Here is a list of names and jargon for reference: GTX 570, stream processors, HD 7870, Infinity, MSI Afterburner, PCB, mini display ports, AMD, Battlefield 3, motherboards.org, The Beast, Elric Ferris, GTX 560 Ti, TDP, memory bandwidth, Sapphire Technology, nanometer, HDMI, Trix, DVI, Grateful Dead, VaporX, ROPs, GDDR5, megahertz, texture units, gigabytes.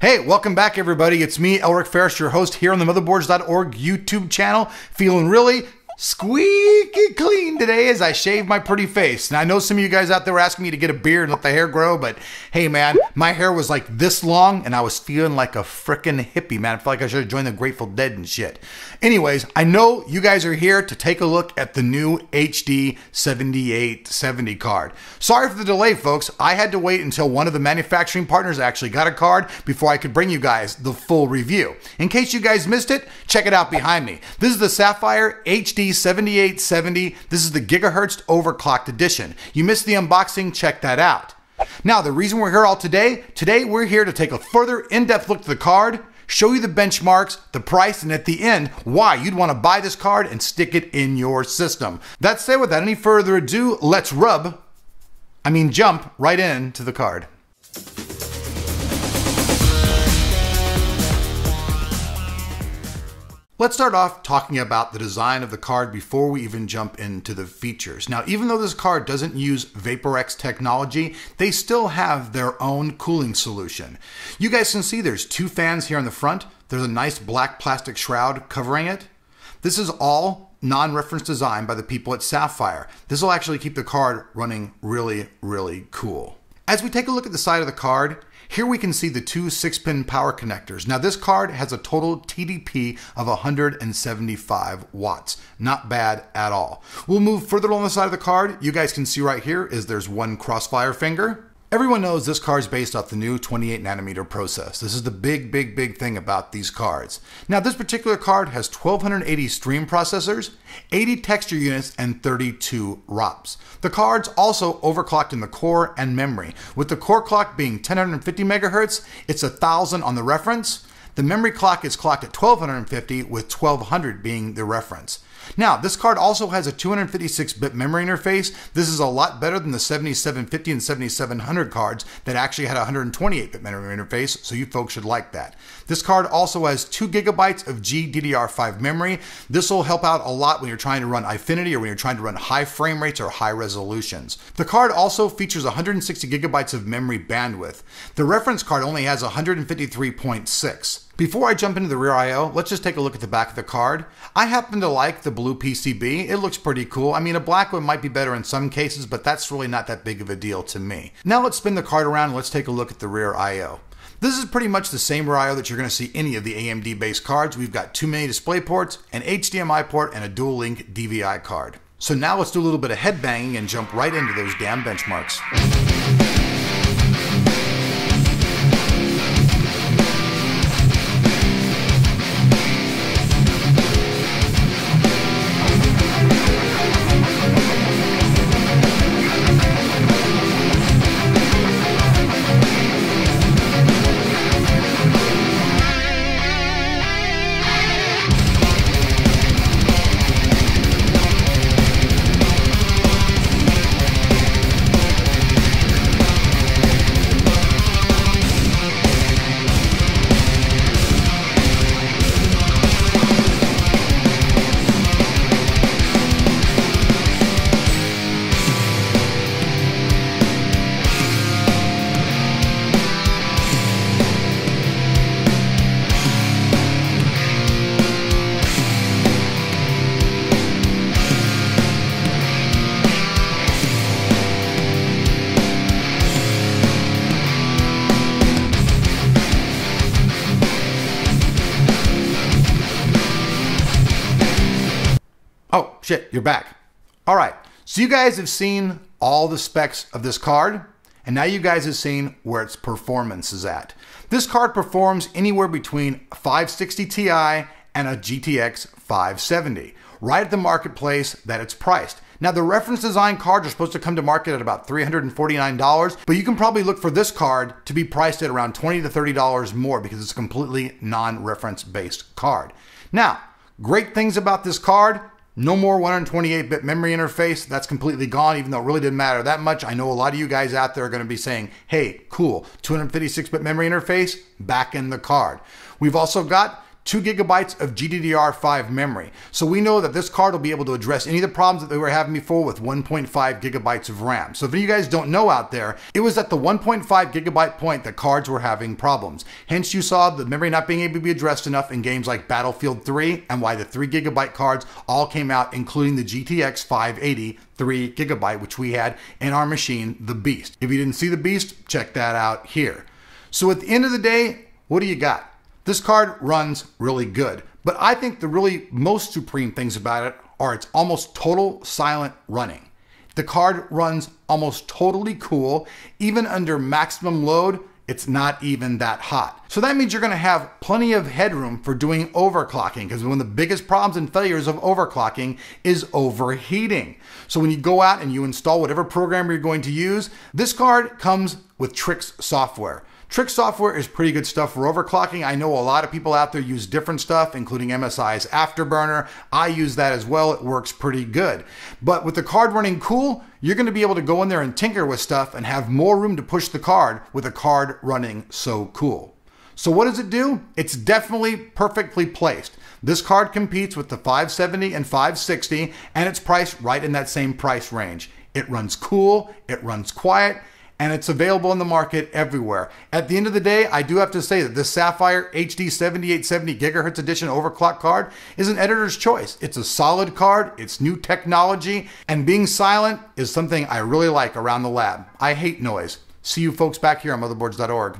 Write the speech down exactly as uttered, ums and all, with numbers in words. Hey, welcome back everybody. It's me, Elric Ferris, your host here on the motherboards dot org YouTube channel. Feeling really squeaky clean today as I shave my pretty face. Now I know some of you guys out there were asking me to get a beard and let the hair grow, but hey man, my hair was like this long and I was feeling like a frickin' hippie, man. I felt like I should have joined the Grateful Dead and shit. Anyways, I know you guys are here to take a look at the new H D seventy-eight seventy card. Sorry for the delay, folks. I had to wait until one of the manufacturing partners actually got a card before I could bring you guys the full review. In case you guys missed it, check it out behind me. This is the Sapphire H D seventy-eight seventy. This is the gigahertz overclocked edition. You missed the unboxing, check that out. Now the reason we're here all today, today we're here to take a further in-depth look at the card, show you the benchmarks, the price, and at the end, why you'd want to buy this card and stick it in your system. That said, without any further ado, let's rub, I mean jump, right into the card. Let's start off talking about the design of the card before we even jump into the features. Now, even though this card doesn't use VaporX technology, they still have their own cooling solution. You guys can see there's two fans here in the front. There's a nice black plastic shroud covering it. This is all non-reference design by the people at Sapphire. This will actually keep the card running really, really cool. As we take a look at the side of the card, here we can see the two six pin power connectors. Now this card has a total T D P of one hundred seventy-five watts. Not bad at all. We'll move further along the side of the card. You guys can see right here is there's one crossfire finger. Everyone knows this card is based off the new twenty-eight nanometer process. This is the big, big, big thing about these cards. Now this particular card has twelve eighty stream processors, eighty texture units, and thirty-two R O Ps. The card's also overclocked in the core and memory. With the core clock being ten fifty megahertz, it's one thousand on the reference. The memory clock is clocked at twelve fifty with twelve hundred being the reference. Now, this card also has a two fifty-six bit memory interface. This is a lot better than the seventy-seven fifty and seventy-seven hundred cards that actually had a one twenty-eight bit memory interface, so you folks should like that. This card also has two gigabytes of G D D R five memory. This will help out a lot when you're trying to run Infinity or when you're trying to run high frame rates or high resolutions. The card also features one hundred sixty gigabytes of memory bandwidth. The reference card only has one fifty-three point six. Before I jump into the rear I O, let's just take a look at the back of the card. I happen to like the blue P C B. It looks pretty cool. I mean, a black one might be better in some cases, but that's really not that big of a deal to me. Now let's spin the card around and let's take a look at the rear I O. This is pretty much the same rear I O that you're going to see any of the A M D based cards. We've got two mini display ports, an H D M I port, and a dual link D V I card. So now let's do a little bit of head banging and jump right into those damn benchmarks. Oh, shit, you're back. All right, so you guys have seen all the specs of this card, and now you guys have seen where its performance is at. This card performs anywhere between five sixty T I and a G T X five seventy, right at the marketplace that it's priced. Now, the reference design cards are supposed to come to market at about three hundred forty-nine dollars, but you can probably look for this card to be priced at around twenty to thirty dollars more because it's a completely non-reference based card. Now, great things about this card. No more one twenty-eight bit memory interface. That's completely gone, even though it really didn't matter that much. I know a lot of you guys out there are going to be saying, hey, cool, two fifty-six bit memory interface back in the card. We've also got two gigabytes of G D D R five memory. So we know that this card will be able to address any of the problems that they were having before with one point five gigabytes of RAM. So if you guys don't know out there, it was at the one point five gigabyte point that cards were having problems. Hence you saw the memory not being able to be addressed enough in games like Battlefield three, and why the three gigabyte cards all came out, including the G T X five eighty three gigabyte, which we had in our machine, The Beast. If you didn't see The Beast, check that out here. So at the end of the day, what do you got? This card runs really good, but I think the really most supreme things about it are its almost total silent running. The card runs almost totally cool. Even under maximum load, it's not even that hot. So that means you're gonna have plenty of headroom for doing overclocking, because one of the biggest problems and failures of overclocking is overheating. So when you go out and you install whatever program you're going to use, this card comes with Trix software. Trix software is pretty good stuff for overclocking. I know a lot of people out there use different stuff, including M S I's Afterburner. I use that as well. It works pretty good. But with the card running cool, you're gonna be able to go in there and tinker with stuff and have more room to push the card with a card running so cool. So what does it do? It's definitely perfectly placed. This card competes with the five seventy and five sixty, and it's priced right in that same price range. It runs cool, it runs quiet, and it's available in the market everywhere. At the end of the day, I do have to say that this Sapphire H D seventy-eight seventy gigahertz edition overclock card is an editor's choice. It's a solid card, it's new technology, and being silent is something I really like around the lab. I hate noise. See you folks back here on motherboards dot org.